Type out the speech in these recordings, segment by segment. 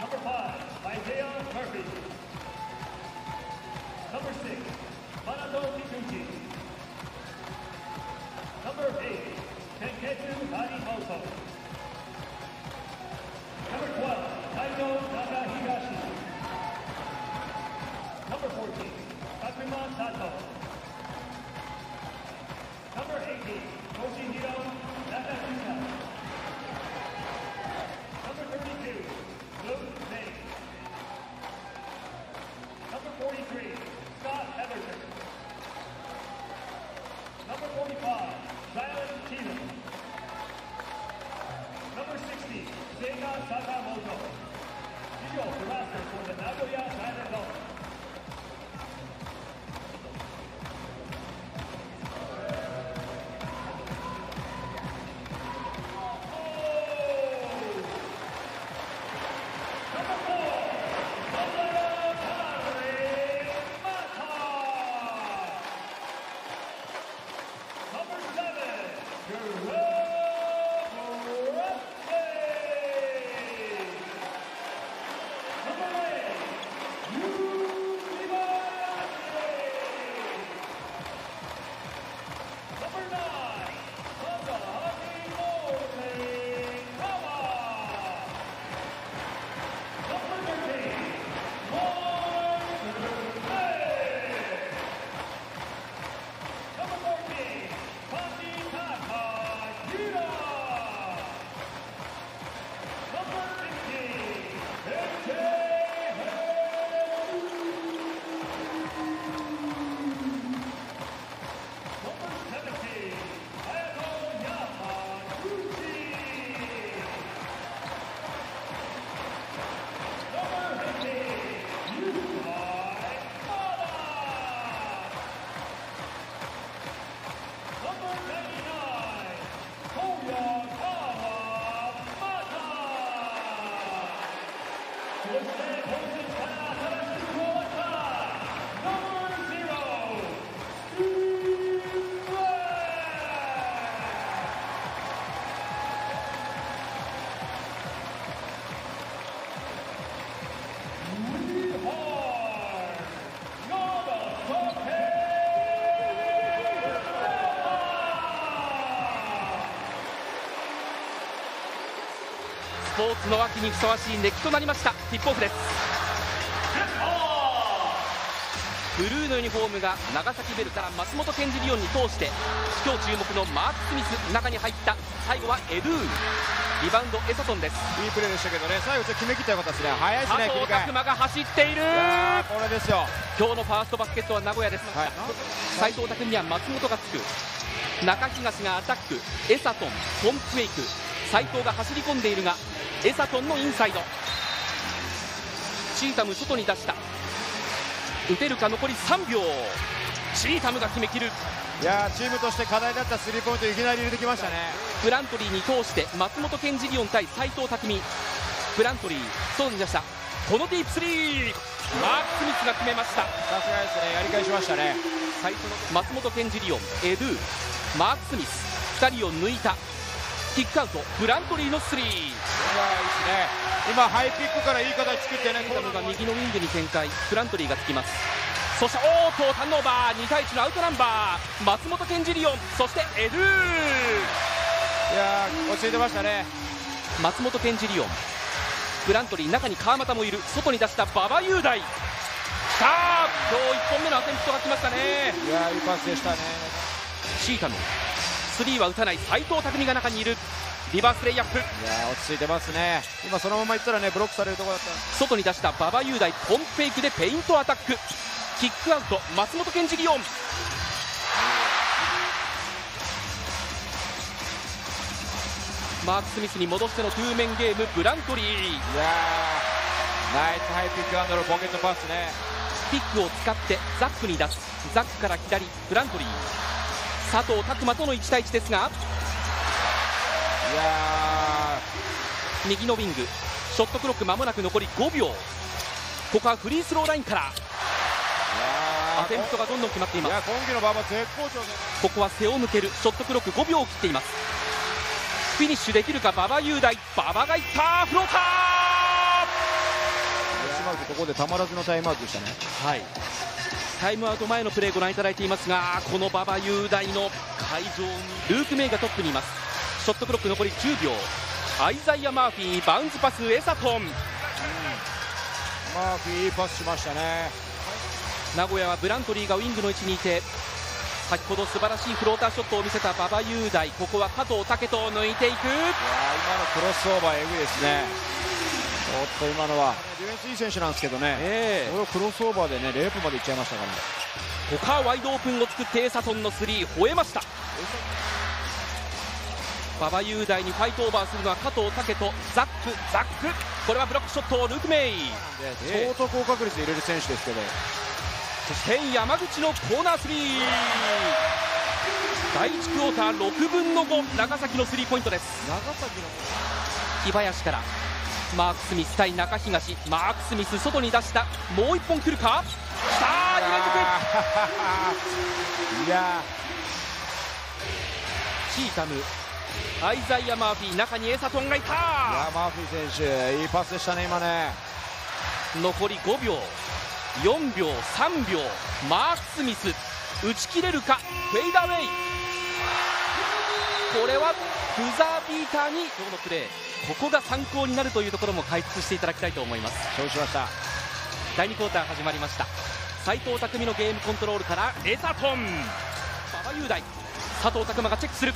Number 5, Isaiah Murphy. Number 6, Manato Kikuchi. Number 8, Tenketsu Harimoto. Number 12, Taito Nakahigashi. Number 14, Takuma Sato. Number 18, Toshihiro Nakashima. Number 32, Luke May. Number 43, Scott Everton. Number 45, Rylan Cheatham. Number 60, Seiga Sakamoto. 以上、ブラスターズ for the Nagoya Silent Dogs.スポーツの秋にふさわしい熱気となりましたティップオフです。ブルーのユニフォームが長崎ベルから松本健二リオンに通して今日注目のマーク・スミス、中に入った。最後はエドゥーン、リバウンドエソトンです。いいプレーでしたけどね、最後決めきったよかったですね。早いですね。佐藤拓磨が走っている。これですよ。今日のファーストバスケットは名古屋です。斉藤拓には松本がつく、中東がアタック、エサトン、ポンプエイク、斉藤が走り込んでいるがエサトンのインサイド、チータム外に出した。打てるか、残り3秒。チータムが決めきる。いや、チームとして課題だったスリーポイントいきなり入れてきましたね。プラントリーに通して松本健二リオン対斉藤拓実、プラントリー外に出した。このディープスリー、マーク・スミスが決めました。さすがですね、やり返しましたね。最初の松本健二リオン、エドゥ、マーク・スミス2人を抜いた。キックアウト、ブラントリーのスリー。いいですね。今ハイキックからいい形作ってね。右のウィングに展開、ブラントリーがつきます。そしてターンオーバー、2対1のアウトナンバー、松本健二リオン、そしてエドゥー。いやー、教えてましたね。松本健二リオン、ブラントリー、中に川又もいる。外に出した馬場雄大。きたー、今日1本目のアテンプトが来ましたね。いやー、いいパスでしたね。シータのスリーは打たない。斉藤拓実が中にいる。リバースレイアップ。いやー、落ち着いてますね。今そのままいったらね、ブロックされるところだった。外に出した馬場雄大、ポンフェイクでペイントアタック。キックアウト、松本健二リオン。マーク・スミスに戻してのトゥーメンゲーム、ブラントリー。いやー、ナイスハイピックアンドのポケットパスね。キックを使ってザックに出す。ザックから左、ブラントリー。佐藤拓磨との1対1ですが、いや右のウィング、ショットクロック間もなく残り5秒。ここはフリースローラインからアテンプトがどんどん決まっています。いや、今季の馬場絶好調です。ここは背を向ける。ショットクロック5秒を切っています。フィニッシュできるか、馬場雄大。馬場がいった、フローター。ここでたまらずのタイムアウトでしたね。はい、タイムアウト前のプレーご覧いただいていますが、この馬場雄大の会場にルーク・メイがトップにいます。ショットクロック残り10秒。アイザイア・マーフィー、バウンズパス、エサトン。マーフィーパスしましたね。名古屋はブラントリーがウイングの位置にいて、先ほど素晴らしいフローターショットを見せた馬場雄大、ここは加藤武人を抜いていく。今のクロスオーバー、エグいですね。ちょっと今のはディフェンスいい選手なんですけどね、これをクロスオーバーでね、レープまでいっちゃいましたからね。他ワイドオープンを作ってエサトンのスリー吠えました。馬場雄大にファイトオーバーするのは加藤武人。ザック、ザック、これはブロックショットをルーク・メイ、相当高確率で入れる選手ですけど。そして山口のコーナースリー、第1クオーター6分の5、長崎のスリーポイントです。長崎の木林からマークスミス対中東、マークスミス外に出した、もう1本来るか、きたー、2連続。いやー、チータム、アイザイア・マーフィー、中にエサトンがいた。いやー、マーフィー選手いいパスでしたね今ね。残り5秒、4秒、3秒、マークスミス打ち切れるか、フェイダーウェイ、これはブザービーターに、今日のプレーここが参考になるというところも解説していただきたいと思います。承知しました。第2クォーター始まりました。斉藤匠のゲームコントロールからエサトン、馬場雄大、佐藤琢磨がチェックする。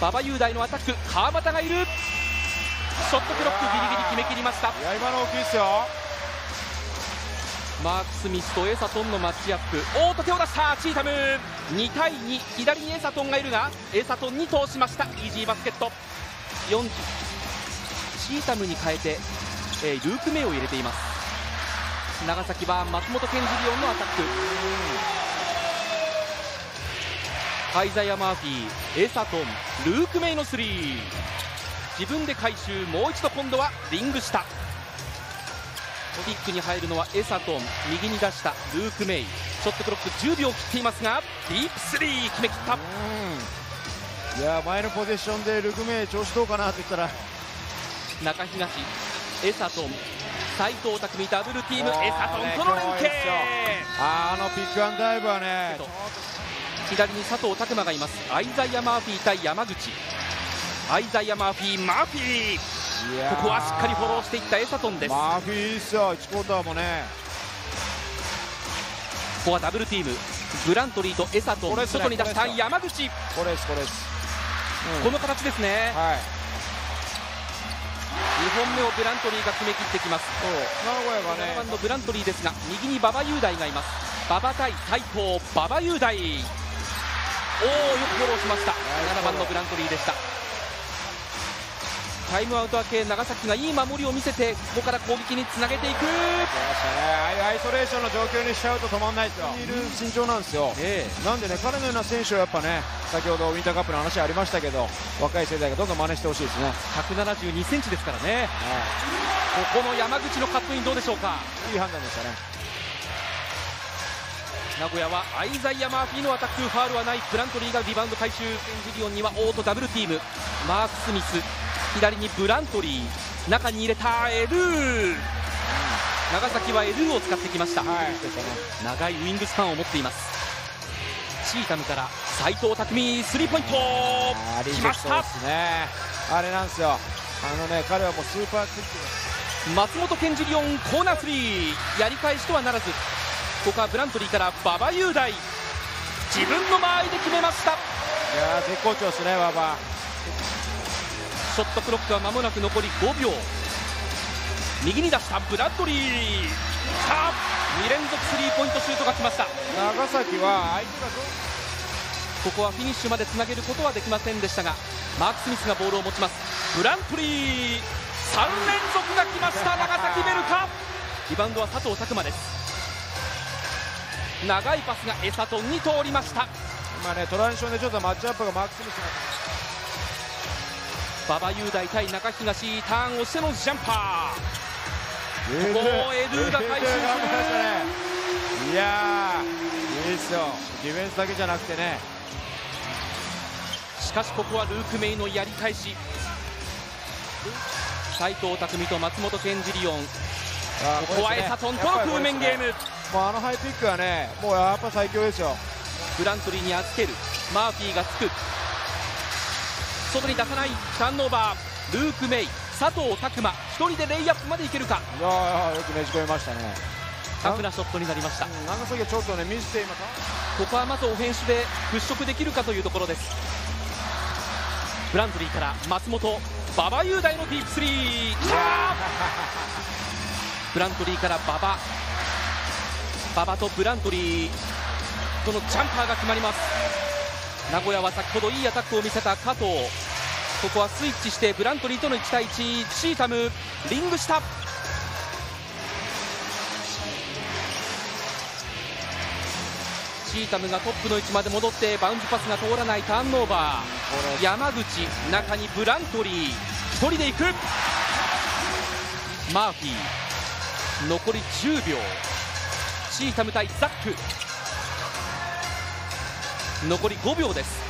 馬場雄大のアタック、川端がいる。ショットクロックギリギリ決め切りました。いや、今の大きいですよ。マークスミスとエサトンのマッチアップ、おーと手を出したチータム、2対2、左にエサトンがいるがエサトンに通しました。イージーバスケット。40チータムに変えて、ルーク・メイを入れています。長崎は松本健次郎のアタック、アイザイア・マーフィー、エサトン、ルーク・メイのスリー、自分で回収、もう一度今度はリング下。トピックに入るのはエサトン、右に出したルーク・メイ。ショットクロック10秒切っていますが、ディープスリー決め切った。いや、前のポゼッションでルーク・メイ調子どうかなって言ったら、中東、エサトン、斉藤匠ダブルティーム、エサトンとの連携。あのピックアンダイブはね、左に佐藤琢磨がいます。アイザイア・マーフィー対山口、アイザイア・マーフィー、マーフィー、ここはしっかりフォローしていったエサトンです。マーフィーいいっすよ、1クォーターもね。ここはダブルティーム、ブラントリーとエサトン、ね、外に出した山口、これです、これです、この形ですね、はい、2本目をブラントリーが決め切ってきます。名古屋がね、ブラントリーですが、右に馬場雄大がいます。馬場対斉藤、馬場雄大、おお、よくフォローしました。7番のブラントリーでした。タイムアウト明け、長崎がいい守りを見せて、ここから攻撃につなげていく。アイソレーションの状況にしちゃうと止まらないですよ。いる身長なんですよ、なんでね、彼のような選手はやっぱね、先ほどウインターカップの話ありましたけど、若い世代がどんどん真似してほしいですね。172センチですからね、ここの山口のカットイン、どうでしょうか。いい判断でしたね。名古屋はアイザイア・マーフィーのアタック、ファウルはない。ブラントリーがリバウンド回収、ジリオンにはオートダブルティーム、マーク・スミス、左にブラントリー、中に入れたエルー、長崎はエルーを使ってきました、長いウイングスパンを持っています。チータムから斉藤匠、スリーポイント、来ました、あれなんですよ、ね、彼はもうスーパーキック。松本健次郎、コーナースリー、やり返しとはならず、ここはブラントリーから馬場雄大、自分の間合いで決めました。いや、絶好調ですね、馬場。ショットクロックは間もなく残り5秒、右に出したブラッドリー、さあ2連続スリーポイントシュートが来ました。長崎はここはフィニッシュまでつなげることはできませんでしたが、マーク・スミスがボールを持ちます。ブラントリー、3連続が来ました。長崎ベルカ、リバウンドは佐藤琢磨です。長いパスがエサトンに通りました。今ね、トランジションでちょっとマッチアップがマーク・スミスが、馬場雄大対中東、ターンをしてのジャンパー、ここもエルーが回収する。いやー、いいっすよ、ディフェンスだけじゃなくてね。しかしここはルーク・メイのやり返し、斉藤匠と松本健次リオン、ここはエサトンとのフーメンゲーム。もうあのハイピックはね、もうやっぱ最強ですよ。グラントリーに預ける、マーフィーがつく、外に出さない、ターンオーバー、ルーク・メイ、佐藤拓磨、1人でレイアップまでいけるか。いやー、よくねじ込みましたね。タフなショットになりました。長崎はちょっとね、ミスしています。ここはまずオフェンスで払拭できるかというところです。グラントリーから松本、馬場雄大のディープスリー。ブラントリーから馬場とブラントリーとのジャンパーが決まります。名古屋は先ほどいいアタックを見せた加藤、ここはスイッチしてブラントリーとの1対1、シータムリング下、シータムがトップの位置まで戻ってバウンドパスが通らない、ターンオーバー、山口中にブラントリー1人で行く、マーフィー残り10秒、シータム対ザック残り5秒です。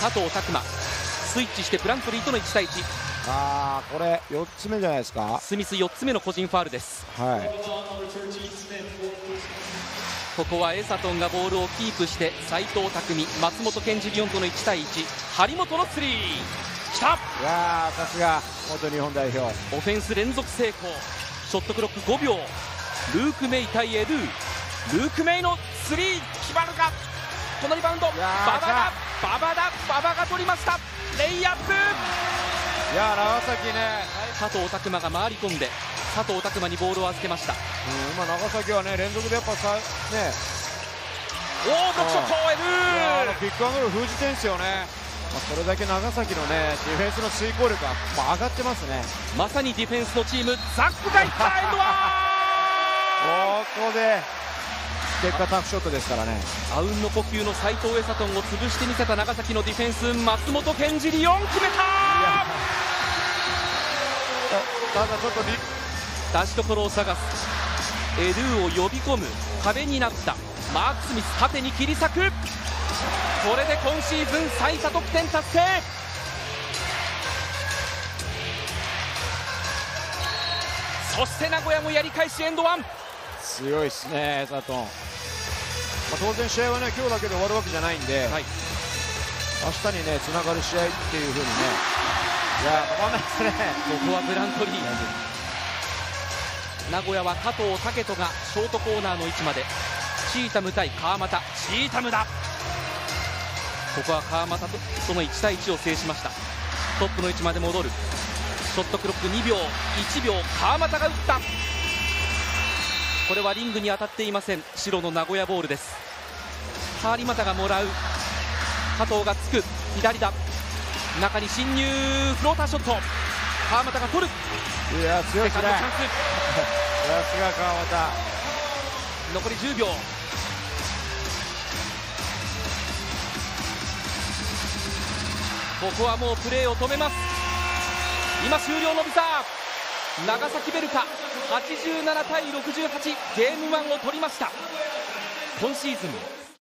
佐藤拓磨スイッチしてブラントリーとの1対1、これ4つ目じゃないですか。スミス4つ目の個人ファウルです、ここはエサトンがボールをキープして斎藤拓海、松本健二リオンとの1対1、張本のスリー来た。いや、さすが元日本代表。オフェンス連続成功、ショットクロック5秒、ルーク・メイ対エドゥ、ルーク・メイのスリー決まるか、このリバウンド、馬場が取りました、レイアップ。いや、長崎ね、佐藤拓磨が回り込んで佐藤拓磨にボールを預けました。今長崎はね、連続でやっぱさね、独走エドゥ、ビッグアングル封じてんですよね。それだけ長崎のね、ディフェンスの遂行力が上がってますね。まさにディフェンスのチーム、ザックがいった、エドワーここで結果タフショットですからね。あうんの呼吸の斎藤エサトンを潰してみせた長崎のディフェンス、松本健二リオン決めた。ただちょっと出しどころを探す、エドゥを呼び込む壁になったマーク・スミス、縦に切り裂く、これで今シーズン最多得点達成。そして名古屋もやり返しエンドワン。強いですね、エサトン。当然試合はね、今日だけで終わるわけじゃないんで、明日にね、つながる試合っていうふうにね。いや、分かんないですね。ここはブラントリー。名古屋は加藤武人がショートコーナーの位置まで。シータム対川又、シータムだ。ここは川又とその1対1を制しました。トップの位置まで戻る、ショットクロック2秒、1秒、川又が打った、これはリングに当たっていません。白の名古屋ボールです。川又がもらう、加藤がつく、左だ、中に侵入、フローターショット、川又が取る。いや、強いですね、さすが川又。残り10秒、ここはもうプレーを止めます。今終了のビザー、長崎ベルカ87対68、ゲーム1を取りました。今シーズン